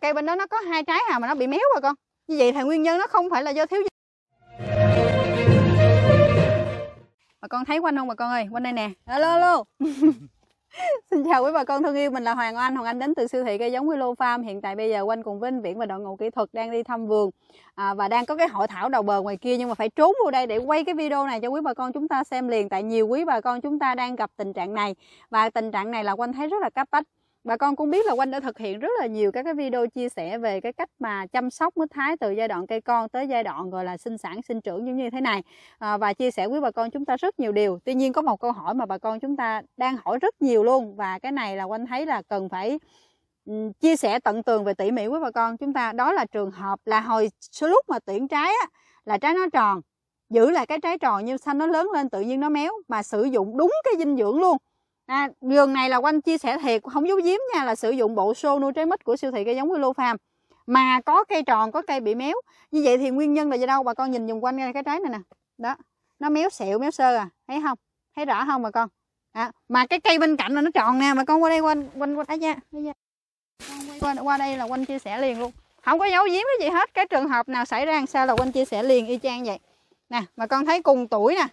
Cây bên đó nó có hai trái à mà nó bị méo rồi con. Như vậy thì nguyên nhân nó không phải là do thiếu dinh. Bà con thấy Quang không bà con ơi? Quang đây nè. Alo alo. Xin chào quý bà con thân yêu, mình là Hoàng Anh. Hoàng Anh đến từ siêu thị cây giống WeloFarm. Hiện tại bây giờ Oanh cùng Vinh Viễn và đội ngũ kỹ thuật đang đi thăm vườn và đang có cái hội thảo đầu bờ ngoài kia, nhưng mà phải trốn vô đây để quay cái video này cho quý bà con chúng ta xem liền. Tại nhiều quý bà con chúng ta đang gặp tình trạng này, và tình trạng này là Oanh thấy rất là cấp bách. Bà con cũng biết là Oanh đã thực hiện rất là nhiều các cái video chia sẻ về cái cách mà chăm sóc mít Thái từ giai đoạn cây con tới giai đoạn gọi là sinh sản, sinh trưởng như thế này, và chia sẻ với bà con chúng ta rất nhiều điều. Tuy nhiên có một câu hỏi mà bà con chúng ta đang hỏi rất nhiều luôn, và cái này là Oanh thấy là cần phải chia sẻ tận tường về tỉ mỉ với bà con chúng ta. Đó là trường hợp là hồi số lúc mà tuyển trái á, là trái nó tròn, giữ lại cái trái tròn nhưng sau nó lớn lên tự nhiên nó méo, mà sử dụng đúng cái dinh dưỡng luôn. Vườn này là Oanh chia sẻ thiệt không giấu giếm nha, là sử dụng bộ xô nuôi trái mít của siêu thị cây giống WeloFarm, mà có cây tròn có cây bị méo. Như vậy thì nguyên nhân là do đâu? Bà con nhìn dùm quanh ngay cái trái này nè, đó nó méo xẹo méo sơ à, thấy không, thấy rõ không bà con? Mà cái cây bên cạnh là nó tròn nè, mà con qua đây qua đây là Oanh chia sẻ liền luôn, không có giấu giếm cái gì hết. Cái trường hợp nào xảy ra làm sao là Oanh chia sẻ liền y chang vậy nè. Mà con thấy cùng tuổi nè,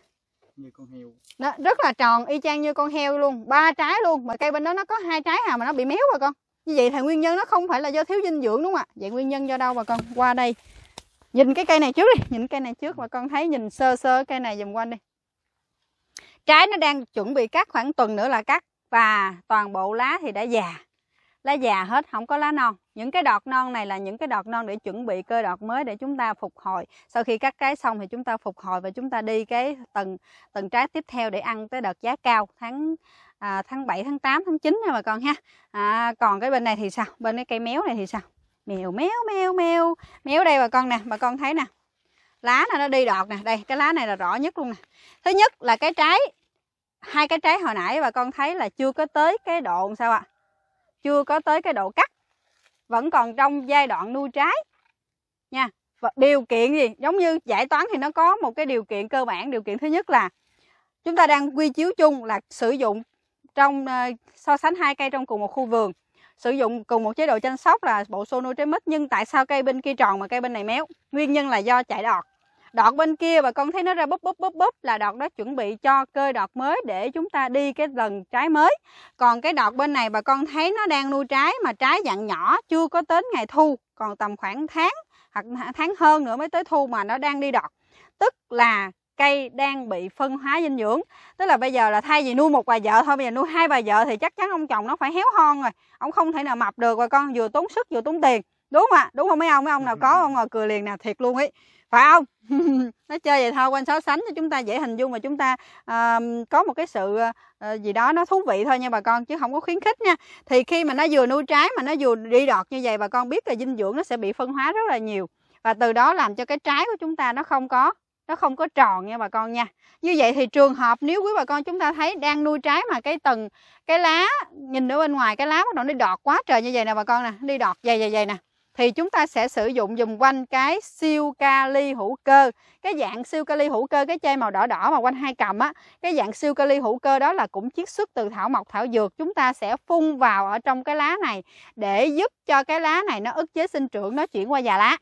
như con heo. Đó, rất là tròn y chang như con heo luôn, ba trái luôn, mà cây bên đó nó có hai trái à mà nó bị méo rồi con. Như vậy thì nguyên nhân nó không phải là do thiếu dinh dưỡng đúng không ạ? Vậy nguyên nhân do đâu bà con? Qua đây nhìn cái cây này trước đi, nhìn cây này trước mà con thấy, nhìn sơ sơ cây này dùm quanh đi. Trái nó đang chuẩn bị cắt, khoảng tuần nữa là cắt, và toàn bộ lá thì đã già, lá già hết, không có lá non. Những cái đọt non này là những cái đọt non để chuẩn bị cơ đọt mới để chúng ta phục hồi. Sau khi cắt trái xong thì chúng ta phục hồi và chúng ta đi cái tầng trái tiếp theo để ăn tới đợt giá cao tháng 7, tháng 8, tháng 9 nha bà con ha. Còn cái bên này thì sao? Bên cái cây méo này thì sao? Mèo méo méo méo méo đây bà con nè, bà con thấy nè. Lá này nó đi đọt nè, đây cái lá này là rõ nhất luôn nè. Thứ nhất là cái trái, hai cái trái hồi nãy bà con thấy là chưa có tới cái độ sao ạ? Chưa có tới cái độ cắt, vẫn còn trong giai đoạn nuôi trái nha. Và điều kiện gì giống như giải toán thì nó có một cái điều kiện cơ bản. Điều kiện thứ nhất là chúng ta đang quy chiếu chung là sử dụng trong so sánh hai cây trong cùng một khu vườn, sử dụng cùng một chế độ chăm sóc là bộ xô nuôi trái mít, nhưng tại sao cây bên kia tròn mà cây bên này méo? Nguyên nhân là do chạy đọt. Đọt bên kia bà con thấy nó ra búp búp búp búp là đọt đó chuẩn bị cho cây đọt mới để chúng ta đi cái lần trái mới. Còn cái đọt bên này bà con thấy nó đang nuôi trái mà trái dạng nhỏ, chưa có đến ngày thu, còn tầm khoảng tháng hoặc tháng hơn nữa mới tới thu mà nó đang đi đọt. Tức là cây đang bị phân hóa dinh dưỡng. Tức là bây giờ là thay vì nuôi một bà vợ thôi, bây giờ nuôi hai bà vợ thì chắc chắn ông chồng nó phải héo hon rồi, ông không thể nào mập được bà con, vừa tốn sức vừa tốn tiền, đúng không ạ? Đúng không mấy ông? Mấy ông nào có ông ngồi cười liền nè, thiệt luôn ấy, phải không? Nó chơi vậy thôi, Quanh so sánh cho chúng ta dễ hình dung và chúng ta có một cái sự gì đó nó thú vị thôi nha bà con, chứ không có khuyến khích nha. Thì khi mà nó vừa nuôi trái mà nó vừa đi đọt như vậy, bà con biết là dinh dưỡng nó sẽ bị phân hóa rất là nhiều, và từ đó làm cho cái trái của chúng ta nó không có tròn nha bà con nha. Như vậy thì trường hợp nếu quý bà con chúng ta thấy đang nuôi trái mà cái lá nhìn ở bên ngoài, cái lá bắt đầu đi đọt quá trời như vậy nè bà con nè, đi đọt dày nè, thì chúng ta sẽ sử dụng dùm Quanh cái siêu kali hữu cơ. Cái dạng siêu kali hữu cơ, cái chai màu đỏ đỏ mà Quanh hay cầm á, cái dạng siêu kali hữu cơ đó là cũng chiết xuất từ thảo mộc thảo dược. Chúng ta sẽ phun vào ở trong cái lá này để giúp cho cái lá này nó ức chế sinh trưởng, nó chuyển qua già lá,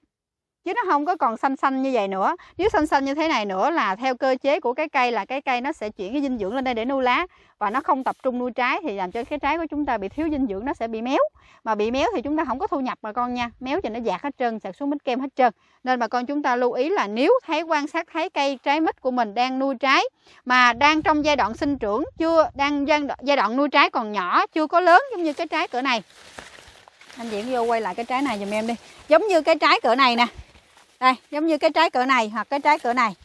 chứ nó không có còn xanh xanh như vậy nữa. Nếu xanh xanh như thế này nữa là theo cơ chế của cái cây là cái cây nó sẽ chuyển cái dinh dưỡng lên đây để nuôi lá, và nó không tập trung nuôi trái thì làm cho cái trái của chúng ta bị thiếu dinh dưỡng, nó sẽ bị méo. Mà bị méo thì chúng ta không có thu nhập bà con nha, méo thì nó dạt hết trơn, sạc xuống mít kem hết trơn. Nên bà con chúng ta lưu ý là nếu quan sát thấy cây trái mít của mình đang nuôi trái mà đang trong giai đoạn sinh trưởng, chưa đang giai đoạn nuôi trái còn nhỏ, chưa có lớn, giống như cái trái cỡ này. Anh Diễn vô quay lại cái trái này dùm em đi. Giống như cái trái cỡ này nè. Đây, giống như cái trái cỡ này hoặc cái trái cỡ này,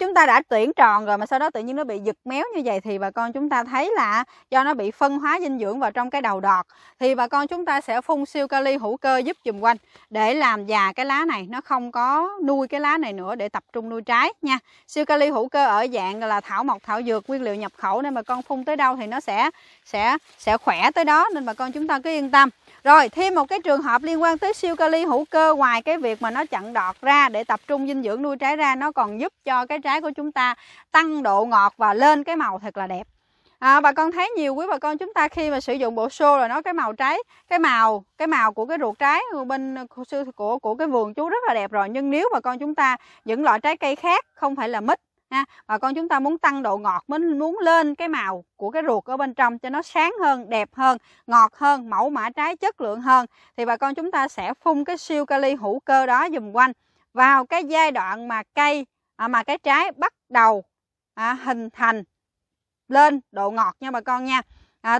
chúng ta đã tuyển tròn rồi mà sau đó tự nhiên nó bị giật méo như vậy, thì bà con chúng ta thấy là do nó bị phân hóa dinh dưỡng vào trong cái đầu đọt, thì bà con chúng ta sẽ phun siêu kali hữu cơ giúp dùm Quanh để làm già cái lá này, nó không có nuôi cái lá này nữa để tập trung nuôi trái nha. Siêu kali hữu cơ ở dạng là thảo mộc thảo dược, nguyên liệu nhập khẩu, nên bà con phun tới đâu thì nó sẽ khỏe tới đó, nên bà con chúng ta cứ yên tâm. Rồi thêm một cái trường hợp liên quan tới siêu kali hữu cơ, ngoài cái việc mà nó chặn đọt ra để tập trung dinh dưỡng nuôi trái ra, nó còn giúp cho cái trái của chúng ta tăng độ ngọt và lên cái màu thật là đẹp. Bà con thấy nhiều quý bà con chúng ta khi mà sử dụng bộ xô rồi nó cái màu của cái ruột trái bên của cái vườn chú rất là đẹp rồi, nhưng nếu bà con chúng ta những loại trái cây khác không phải là mít ha, bà con chúng ta muốn tăng độ ngọt, muốn lên cái màu của cái ruột ở bên trong cho nó sáng hơn, đẹp hơn, ngọt hơn, mẫu mã trái chất lượng hơn, thì bà con chúng ta sẽ phun cái siêu kali hữu cơ đó dùm Quanh vào cái giai đoạn mà cái trái bắt đầu hình thành lên độ ngọt nha bà con nha.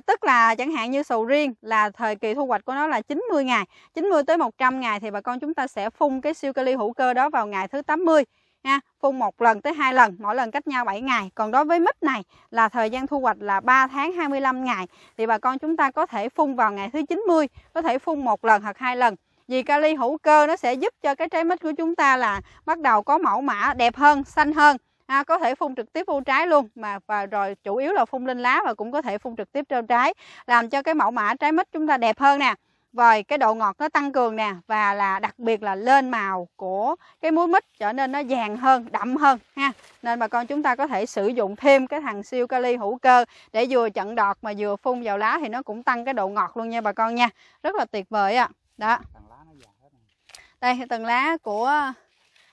Tức là chẳng hạn như sầu riêng là thời kỳ thu hoạch của nó là 90 ngày, 90 tới 100 ngày thì bà con chúng ta sẽ phun cái siêu kali hữu cơ đó vào ngày thứ 80 nha, phun 1 lần tới 2 lần, mỗi lần cách nhau 7 ngày. Còn đối với mít này là thời gian thu hoạch là 3 tháng 25 ngày thì bà con chúng ta có thể phun vào ngày thứ 90, có thể phun 1 lần hoặc 2 lần. Vì kali hữu cơ nó sẽ giúp cho cái trái mít của chúng ta là bắt đầu có mẫu mã đẹp hơn, xanh hơn. Có thể phun trực tiếp vô trái luôn và rồi chủ yếu là phun lên lá và cũng có thể phun trực tiếp trên trái, làm cho cái mẫu mã trái mít chúng ta đẹp hơn nè, rồi cái độ ngọt nó tăng cường nè, và là đặc biệt là lên màu của cái muối mít trở nên nó vàng hơn, đậm hơn ha. Nên bà con chúng ta có thể sử dụng thêm cái thằng siêu kali hữu cơ để vừa chặn đọt mà vừa phun vào lá thì nó cũng tăng cái độ ngọt luôn nha bà con nha, rất là tuyệt vời ạ. Đó, đây từng lá của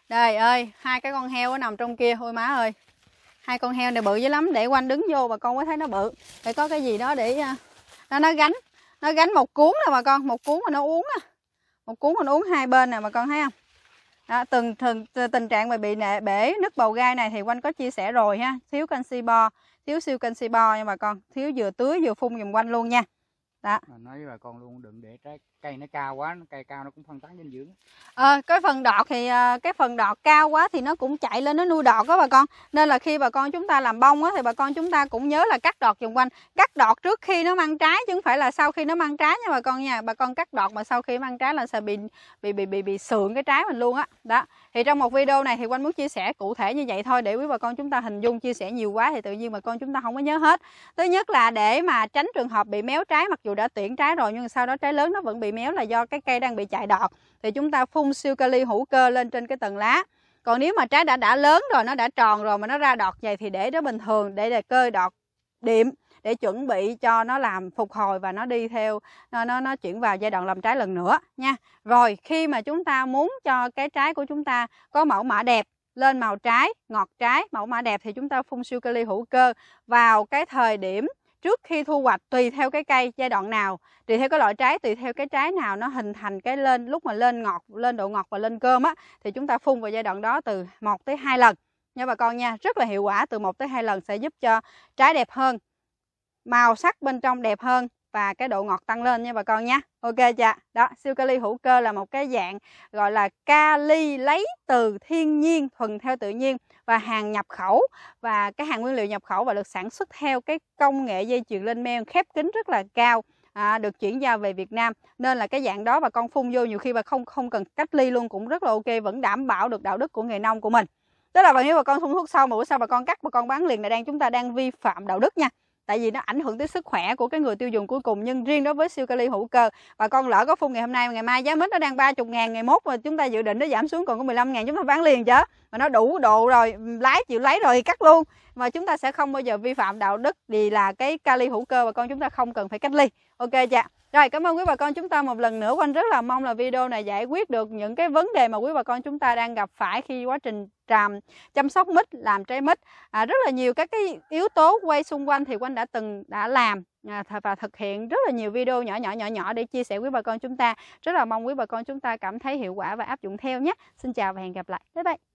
trời ơi, hai cái con heo nó nằm trong kia. Ôi má ơi, hai con heo này bự dữ lắm, để Quanh đứng vô bà con mới thấy nó bự. Để có cái gì đó để nó gánh một cuốn nè bà con, một cuốn mà nó uống á, một cuốn mà nó uống hai bên nè bà con thấy không. Đó, tình trạng mà bị bể nứt bầu gai này thì Quanh có chia sẻ rồi ha, thiếu canxi bo, thiếu siêu canxi bo nha bà con, thiếu vừa tưới vừa phun giùm Quanh luôn nha. Đó. Nói với bà con luôn, đừng để trái cây nó cao quá, cây cao nó cũng phân tán dinh dưỡng. Cái phần đọt thì cái phần đọt cao quá thì nó cũng chạy lên nó nuôi đọt đó bà con. Nên là khi bà con chúng ta làm bông á thì bà con chúng ta cũng nhớ là cắt đọt xung quanh, cắt đọt trước khi nó mang trái chứ không phải là sau khi nó mang trái nha bà con nha. Bà con cắt đọt mà sau khi mang trái là sẽ bị sượng cái trái mình luôn á. Đó. Thì trong một video này thì Quanh muốn chia sẻ cụ thể như vậy thôi để quý bà con chúng ta hình dung, chia sẻ nhiều quá thì tự nhiên bà con chúng ta không có nhớ hết. Thứ nhất là để mà tránh trường hợp bị méo trái, mặc dù đã tuyển trái rồi nhưng sau đó trái lớn nó vẫn bị méo là do cái cây đang bị chạy đọt, thì chúng ta phun siêu kali hữu cơ lên trên cái tầng lá. Còn nếu mà trái đã lớn rồi, nó đã tròn rồi mà nó ra đọt vậy thì để đó bình thường, để là cơ đọt điểm để chuẩn bị cho nó làm phục hồi và nó đi theo nó chuyển vào giai đoạn làm trái lần nữa nha. Rồi khi mà chúng ta muốn cho cái trái của chúng ta có mẫu mã đẹp, lên màu trái, ngọt trái, mẫu mã đẹp thì chúng ta phun siêu kali hữu cơ vào cái thời điểm trước khi thu hoạch, tùy theo cái cây giai đoạn nào, tùy theo cái loại trái, tùy theo cái trái nào nó hình thành cái lên lúc mà lên ngọt, lên độ ngọt và lên cơm á thì chúng ta phun vào giai đoạn đó từ 1 tới 2 lần nha bà con nha, rất là hiệu quả. Từ 1 tới 2 lần sẽ giúp cho trái đẹp hơn, màu sắc bên trong đẹp hơn và cái độ ngọt tăng lên nha bà con nha. Ok chưa? Đó, siêu kali hữu cơ là một cái dạng gọi là kali lấy từ thiên nhiên, thuần theo tự nhiên và hàng nhập khẩu, và cái hàng nguyên liệu nhập khẩu và được sản xuất theo cái công nghệ dây chuyền lên men khép kín rất là cao, được chuyển giao về Việt Nam. Nên là cái dạng đó bà con phun vô nhiều khi bà không cần cách ly luôn cũng rất là ok, vẫn đảm bảo được đạo đức của nghề nông của mình. Tức là nếu bà con phun thuốc sau mà bữa sau bà con cắt bà con bán liền là chúng ta đang vi phạm đạo đức nha. Tại vì nó ảnh hưởng tới sức khỏe của cái người tiêu dùng cuối cùng. Nhưng riêng đối với siêu kali hữu cơ, bà con lỡ có phun ngày hôm nay, ngày mai giá mít nó đang 30.000, ngày mốt mà chúng ta dự định nó giảm xuống còn có 15.000, chúng ta bán liền chứ. Mà nó đủ độ rồi, lái chịu lấy rồi cắt luôn. Mà chúng ta sẽ không bao giờ vi phạm đạo đức vì là cái kali hữu cơ bà con chúng ta không cần phải cách ly. Ok chưa? Rồi, cảm ơn quý bà con chúng ta một lần nữa. Quanh rất là mong là video này giải quyết được những cái vấn đề mà quý bà con chúng ta đang gặp phải khi quá trình chăm sóc mít, làm trái mít. Rất là nhiều các cái yếu tố quay xung quanh thì Quanh đã làm và thực hiện rất là nhiều video nhỏ để chia sẻ quý bà con chúng ta. Rất là mong quý bà con chúng ta cảm thấy hiệu quả và áp dụng theo nhé. Xin chào và hẹn gặp lại. Bye bye.